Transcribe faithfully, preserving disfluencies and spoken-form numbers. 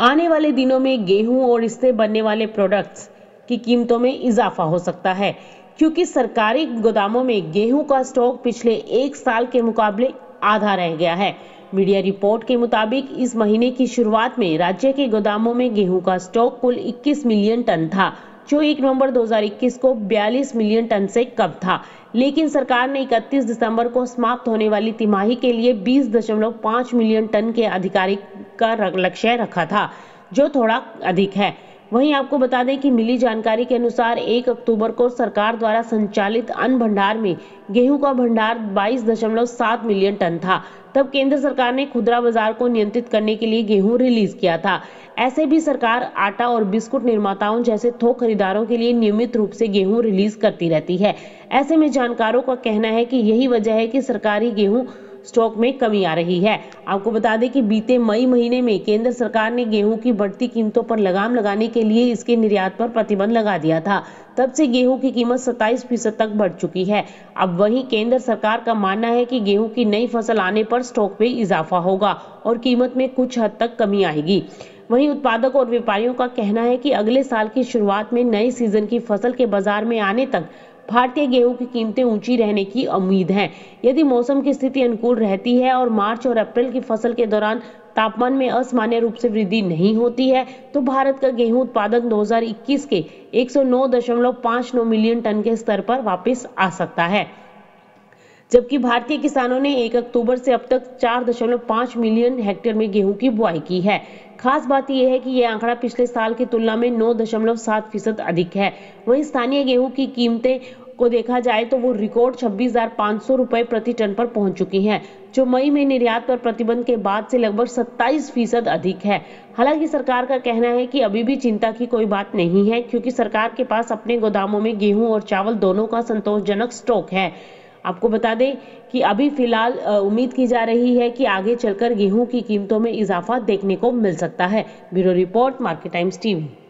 आने वाले दिनों में गेहूं और इससे बनने वाले प्रोडक्ट्स की कीमतों में इजाफा हो सकता है, क्योंकि सरकारी गोदामों में गेहूं का स्टॉक पिछले एक साल के मुकाबले आधा रह गया है। मीडिया रिपोर्ट के मुताबिक इस महीने की शुरुआत में राज्य के गोदामों में गेहूं का स्टॉक कुल इक्कीस मिलियन टन था, जो एक नवंबर दो हज़ार इक्कीस को बयालीस मिलियन टन से कम था, लेकिन सरकार ने इकतीस दिसंबर को समाप्त होने वाली तिमाही के लिए बीस दशमलव पाँच मिलियन टन के आधिकारिक का लक्ष्य रखा था, जो थोड़ा अधिक है। वहीं आपको बता दें कि मिली जानकारी के अनुसार एक अक्टूबर को सरकार द्वारा संचालित अन्न भंडार में गेहूं का भंडार बाईस दशमलव सात मिलियन टन था। तब केंद्र सरकार ने खुदरा बाजार को नियंत्रित करने के लिए गेहूं रिलीज किया था। ऐसे भी सरकार आटा और बिस्कुट निर्माताओं जैसे थोक खरीदारों के लिए नियमित रूप से गेहूं रिलीज करती रहती है। ऐसे में जानकारों का कहना है कि यही वजह है कि सरकारी गेहूं स्टॉक में कमी आ रही है। आपको बता दें कि बीते मई महीने में केंद्र सरकार ने गेहूं की बढ़ती कीमतों पर लगाम लगाने के लिए इसके निर्यात पर प्रतिबंध लगा दिया था। तब से गेहूं की कीमत सत्ताईस फीसद तक बढ़ चुकी है। अब वहीं केंद्र सरकार का मानना है कि गेहूं की नई फसल आने पर स्टॉक में इजाफा होगा और कीमत में कुछ हद तक कमी आएगी। वहीं उत्पादक और व्यापारियों का कहना है कि अगले साल की शुरुआत में नए सीजन की फसल के बाजार में आने तक भारतीय गेहूं की कीमतें ऊंची रहने की उम्मीद है। यदि मौसम की स्थिति अनुकूल रहती है और मार्च और अप्रैल की फसल के दौरान तापमान में असामान्य रूप से वृद्धि नहीं होती है, तो भारत का गेहूं उत्पादन दो हज़ार इक्कीस के एक सौ नौ दशमलव पाँच नौ मिलियन टन के स्तर पर वापस आ सकता है। जबकि भारतीय किसानों ने एक अक्टूबर से अब तक चार दशमलव पाँच मिलियन हेक्टेयर में गेहूं की बुआई की है। खास बात यह है कि यह आंकड़ा पिछले साल की तुलना में नौ दशमलव सात फीसद अधिक है। वहीं स्थानीय गेहूं की कीमतें को देखा जाए तो वो रिकॉर्ड छब्बीस हज़ार पाँच सौ रुपए प्रति टन पर पहुंच चुकी हैं, जो मई में निर्यात पर प्रतिबंध के बाद से लगभग सत्ताईस फीसद अधिक है। हालांकि सरकार का कहना है कि अभी भी चिंता की कोई बात नहीं है, क्योंकि सरकार के पास अपने गोदामों में गेहूँ और चावल दोनों का संतोषजनक स्टॉक है। आपको बता दें कि अभी फिलहाल उम्मीद की जा रही है कि आगे चलकर गेहूं की कीमतों में इजाफा देखने को मिल सकता है। Bureau report, market times TV.